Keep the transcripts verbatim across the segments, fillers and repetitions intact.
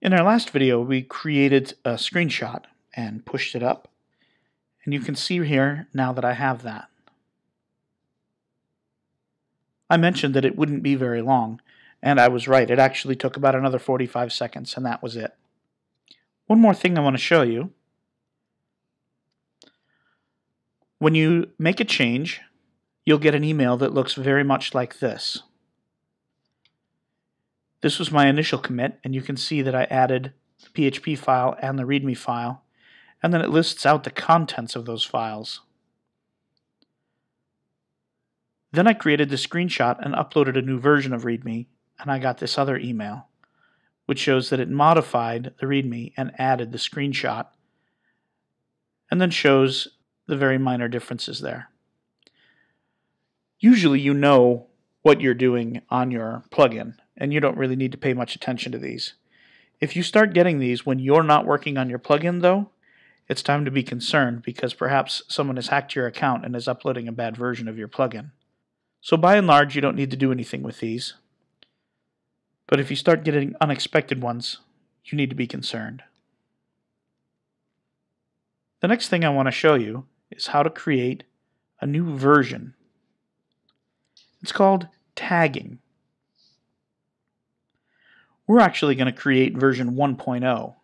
In our last video, we created a screenshot and pushed it up. And you can see here now that I have that. I mentioned that it wouldn't be very long, and I was right. It actually took about another forty-five seconds, and that was it. One more thing I want to show you. When you make a change, you'll get an email that looks very much like this. This was my initial commit, and you can see that I added the P H P file and the README file, and then it lists out the contents of those files. Then I created the screenshot and uploaded a new version of README, and I got this other email, which shows that it modified the README and added the screenshot, and then shows the very minor differences there. Usually you know what you're doing on your plugin, and you don't really need to pay much attention to these. If you start getting these when you're not working on your plugin, though, it's time to be concerned, because perhaps someone has hacked your account and is uploading a bad version of your plugin. So by and large, you don't need to do anything with these. But if you start getting unexpected ones, you need to be concerned. The next thing I want to show you is how to create a new version. It's called tagging. We're actually going to create version one point oh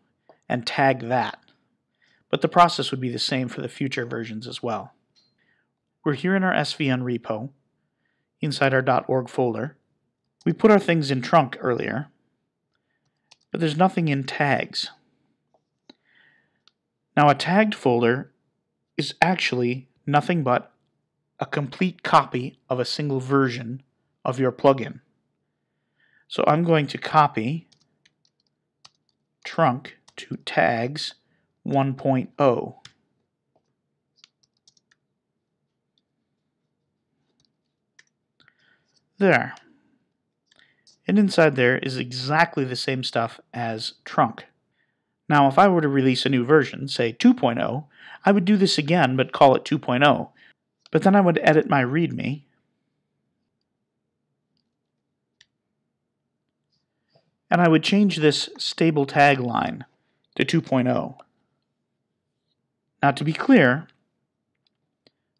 and tag that. But the process would be the same for the future versions as well. We're here in our S V N repo, inside our .org folder. We put our things in trunk earlier, but there's nothing in tags. Now, a tagged folder is actually nothing but a complete copy of a single version of your plugin. So I'm going to copy trunk to tags one point oh. There. And inside there is exactly the same stuff as trunk. Now, if I were to release a new version, say two point oh, I would do this again, but call it two point oh. But then I would edit my README, and I would change this stable tag line to two point oh. Now, to be clear,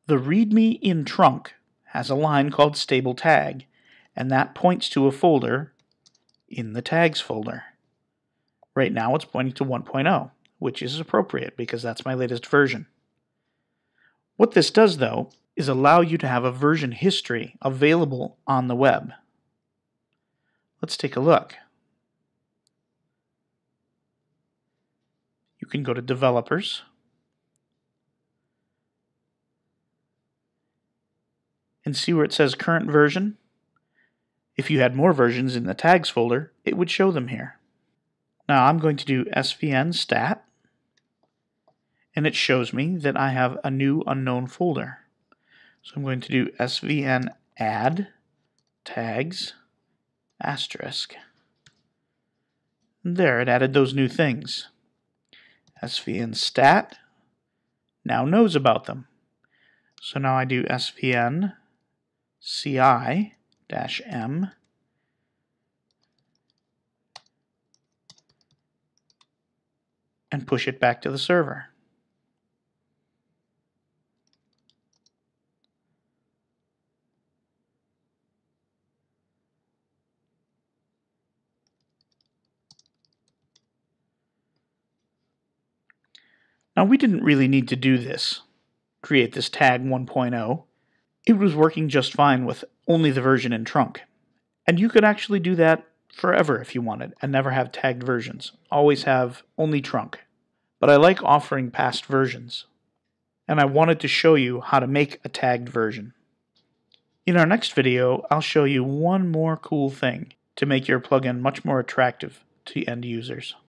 the README in trunk has a line called stable tag, and that points to a folder in the tags folder. Right now it's pointing to one point oh, which is appropriate because that's my latest version. What this does, though, is allow you to have a version history available on the web. Let's take a look. You can go to developers, and see where it says current version. If you had more versions in the tags folder, it would show them here. Now I'm going to do S V N stat, and it shows me that I have a new unknown folder. So I'm going to do S V N add tags asterisk. And there, it added those new things. S V N stat now knows about them. So now I do S V N C I dash M, and push it back to the server. Now, we didn't really need to do this, create this tag one point oh. It was working just fine with only the version in trunk. And you could actually do that forever if you wanted and never have tagged versions. Always have only trunk. But I like offering past versions. And I wanted to show you how to make a tagged version. In our next video, I'll show you one more cool thing to make your plugin much more attractive to end users.